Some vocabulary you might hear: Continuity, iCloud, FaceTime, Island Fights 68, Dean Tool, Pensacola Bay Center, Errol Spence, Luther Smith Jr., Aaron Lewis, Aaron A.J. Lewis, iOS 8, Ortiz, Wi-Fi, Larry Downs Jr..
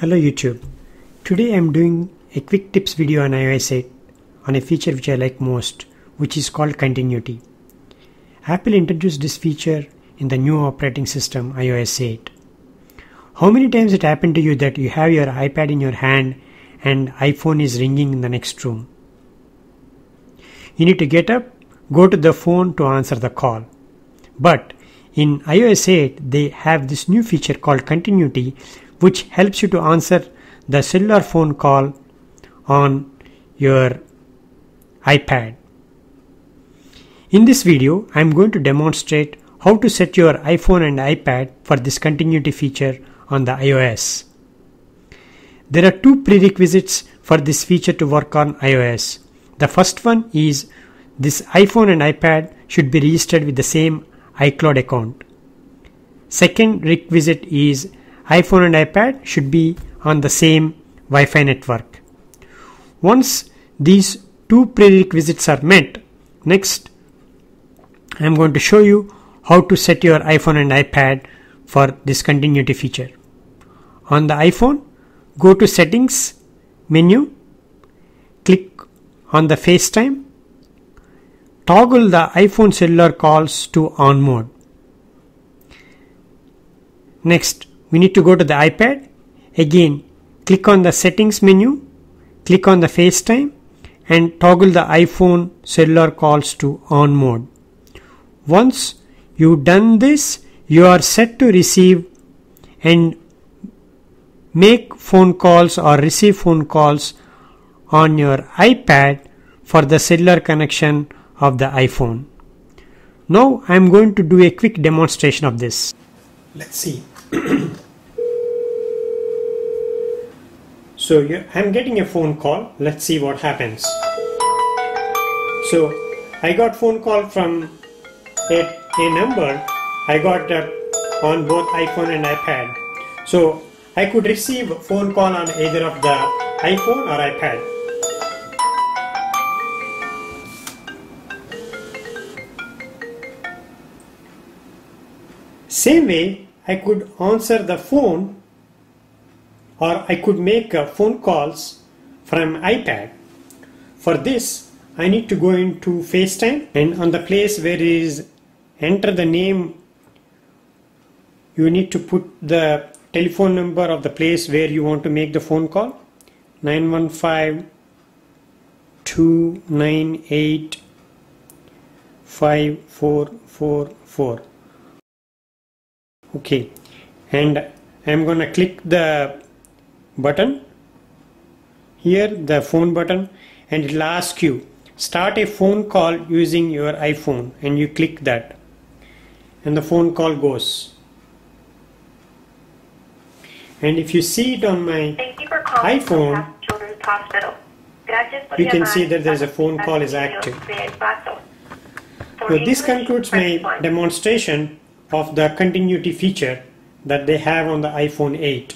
Hello YouTube. Today I'm doing a quick tips video on iOS 8 on a feature which I like most, which is called continuity. Apple introduced this feature in the new operating system iOS 8. How many times it happened to you that you have your iPad in your hand and iPhone is ringing in the next room? You need to get up, go to the phone to answer the call. But in iOS 8 they have this new feature called continuity, which helps you to answer the cellular phone call on your iPad. In this video, I am going to demonstrate how to set your iPhone and iPad for this continuity feature on the iOS. There are two prerequisites for this feature to work on iOS. The first one is this iPhone and iPad should be registered with the same iCloud account. Second requisite is iPhone and iPad should be on the same Wi-Fi network. Once these two prerequisites are met, next I am going to show you how to set your iPhone and iPad for this continuity feature. On the iPhone, go to Settings menu, click on the FaceTime, toggle the iPhone cellular calls to on mode. Next, we need to go to the iPad. Again, click on the Settings menu, click on the FaceTime and toggle the iPhone cellular calls to on mode. Once you've done this, you are set to receive and make phone calls or receive phone calls on your iPad for the cellular connection of the iPhone. Now I'm going to do a quick demonstration of this. Let's see. So I'm getting a phone call. Let's see what happens. So I got phone call from a number I got on both iPhone and iPad. So I could receive phone call on either of the iPhone or iPad. Same way, I could answer the phone or I could make phone calls from iPad. For this, I need to go into FaceTime and on the place where is enter the name, you need to put the telephone number of the place where you want to make the phone call. 915-298-5444. Okay, and I'm gonna click the button here, the phone button, and it'll ask you start a phone call using your iPhone, and you click that and the phone call goes. And if you see it on my iPhone, you can see that there's a phone call is active. So this concludes my demonstration of the continuity feature that they have on the iPhone 8.